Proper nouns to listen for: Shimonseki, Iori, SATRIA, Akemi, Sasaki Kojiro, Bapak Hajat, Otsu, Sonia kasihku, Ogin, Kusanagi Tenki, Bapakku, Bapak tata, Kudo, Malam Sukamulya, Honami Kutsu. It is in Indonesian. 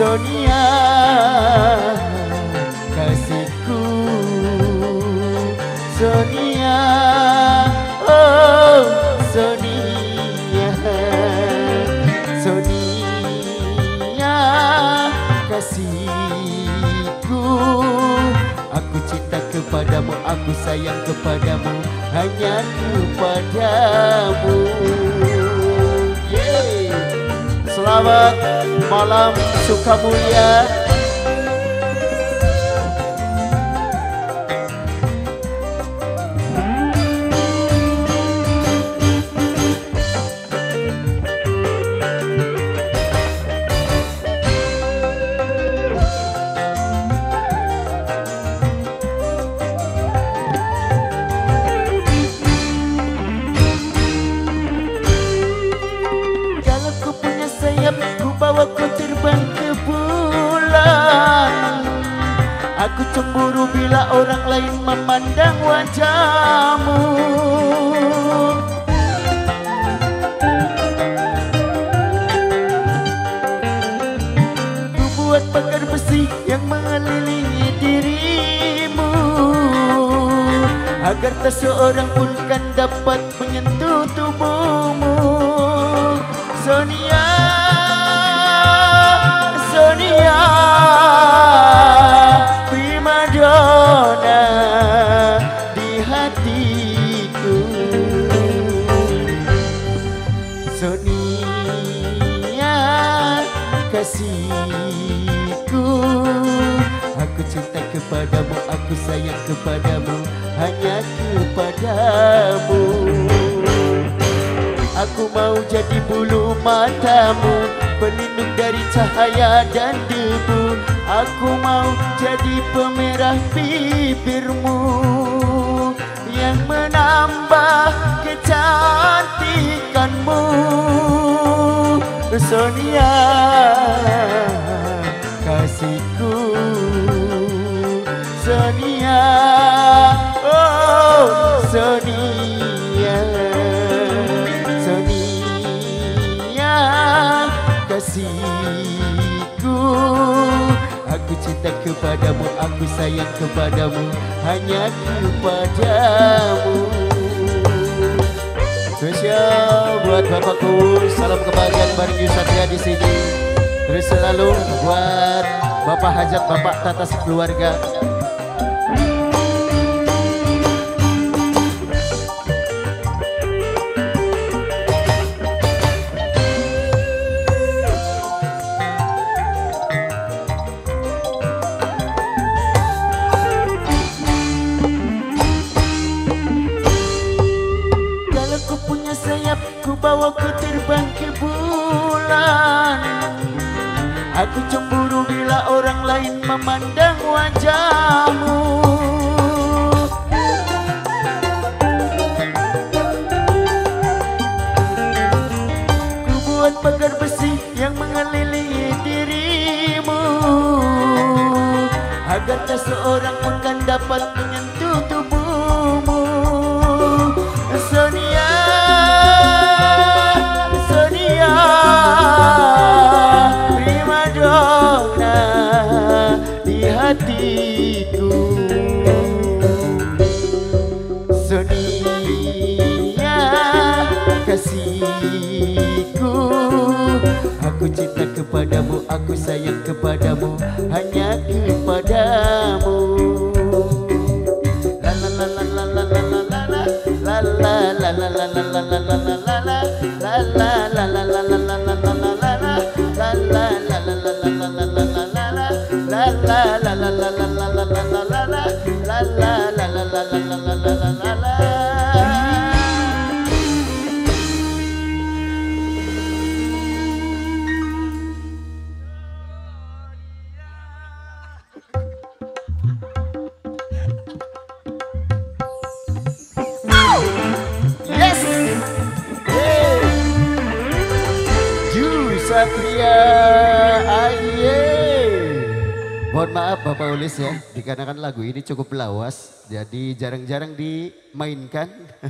Sonia kasihku, Sonia, oh Sonia, Sonia kasihku. Aku cinta kepadamu, aku sayang kepadamu, hanya kepadamu. Selamat malam Sukamulya. Aku cemburu bila orang lain memandang wajahmu. Ku buat pagar besi yang mengelilingi dirimu, agar tak seorang pun kan dapat menyentuh tubuhmu. Sonia, Sonia, kasihku. Aku cinta kepadamu, aku sayang kepadamu, hanya kepadamu. Aku mau jadi bulu matamu, pelindung dari cahaya dan debu. Aku mau jadi pemerah bibirmu, yang menambah kecantikanmu. Sonia kasihku, Sonia, oh Sonia, Sonia kasihku. Aku cinta kepadamu, aku sayang kepadamu, hanya kepadamu. Spesial buat Bapakku, salam kebahagiaan bagi Satria di sini. Terus selalu buat Bapak Hajat, Bapak Tata sekeluarga. Ku bawa ku terbang ke bulan. Aku cemburu bila orang lain memandang wajahmu. Ku buat pagar besi yang mengelilingi dirimu, agar tak seorang pun kan dapat menyentuh tubuhmu. Sonia, Sonia kasihku. Aku cinta kepadamu, aku sayang kepadamu, hanya kepadamu. La la la la la la la la la la la la la la la la la la la. Satria, aye. Mohon maaf Bapak Ulis ya, dikarenakan lagu ini cukup lawas, jadi jarang-jarang dimainkan.